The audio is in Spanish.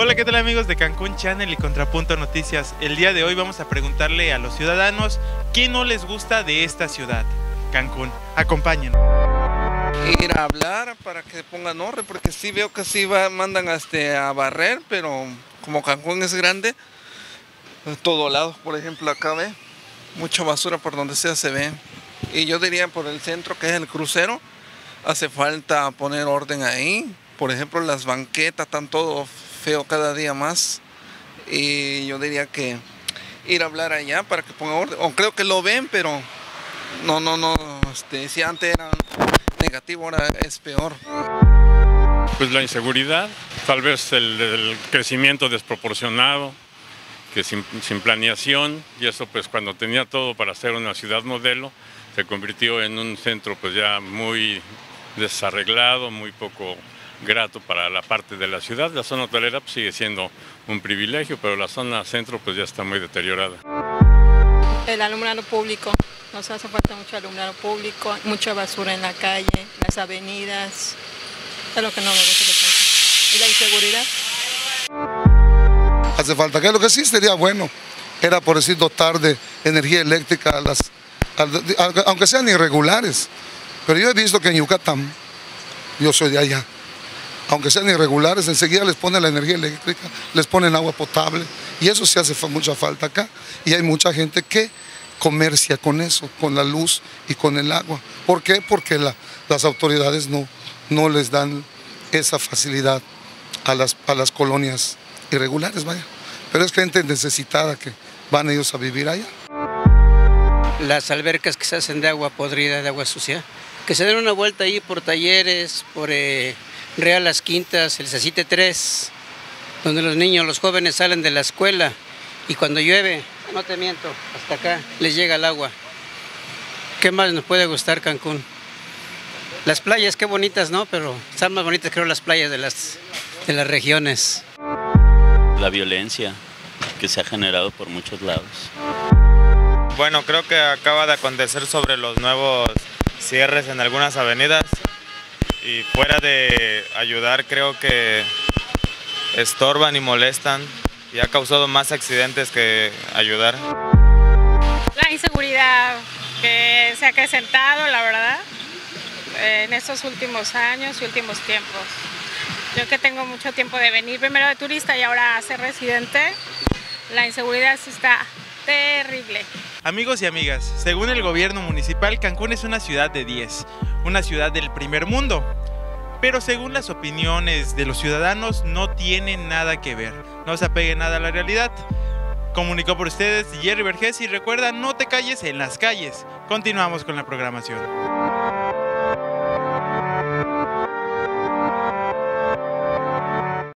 Hola, ¿qué tal amigos de Cancún Channel y Contrapunto Noticias? El día de hoy vamos a preguntarle a los ciudadanos qué no les gusta de esta ciudad, Cancún. Acompáñenos. Ir a hablar para que pongan orden, porque sí veo que sí mandan a barrer, pero como Cancún es grande, de todos lados, por ejemplo, acá ve, mucha basura por donde sea se ve. Y yo diría por el centro, que es el crucero, hace falta poner orden ahí. Por ejemplo, las banquetas están todo feo cada día más. Y yo diría que ir a hablar allá para que pongan orden. O creo que lo ven, pero no. Si antes era negativo, ahora es peor. Pues la inseguridad, tal vez el crecimiento desproporcionado, que sin planeación, y eso pues cuando tenía todo para ser una ciudad modelo, se convirtió en un centro pues ya muy desarreglado, muy poco grato para la parte de la ciudad. La zona hotelera pues, sigue siendo un privilegio, pero la zona centro pues ya está muy deteriorada. El alumbrado público, nos hace falta mucho alumbrado público, mucha basura en la calle, las avenidas, es lo que no me gusta de tanto. ¿Y la inseguridad? Hace falta que lo que sí sería bueno era, por decir, dotar de energía eléctrica aunque sean irregulares, pero yo he visto que en Yucatán, yo soy de allá, aunque sean irregulares, enseguida les ponen la energía eléctrica, les ponen agua potable, y eso sí hace mucha falta acá, y hay mucha gente que comercia con eso, con la luz y con el agua. ¿Por qué? Porque las autoridades no les dan esa facilidad a las colonias irregulares, vaya, pero es gente necesitada que van ellos a vivir allá. Las albercas que se hacen de agua podrida, de agua sucia, que se den una vuelta ahí por Talleres, por Real Las Quintas, el Sesite 3, donde los niños, los jóvenes salen de la escuela y cuando llueve, no te miento, hasta acá les llega el agua. ¿Qué más nos puede gustar Cancún? Las playas, qué bonitas, ¿no? Pero están más bonitas creo las playas de las regiones. La violencia que se ha generado por muchos lados. Bueno, creo que acaba de acontecer sobre los nuevos cierres en algunas avenidas y fuera de ayudar creo que estorban y molestan y ha causado más accidentes que ayudar. La inseguridad que se ha acrecentado, la verdad, en estos últimos años y últimos tiempos. Yo que tengo mucho tiempo de venir, primero de turista y ahora ser residente, la inseguridad sí está terrible. Amigos y amigas, según el gobierno municipal, Cancún es una ciudad de 10, una ciudad del primer mundo. Pero según las opiniones de los ciudadanos, no tiene nada que ver, no se apegue nada a la realidad. Comunicó por ustedes Jerry Vergés y recuerda, no te calles en las calles. Continuamos con la programación.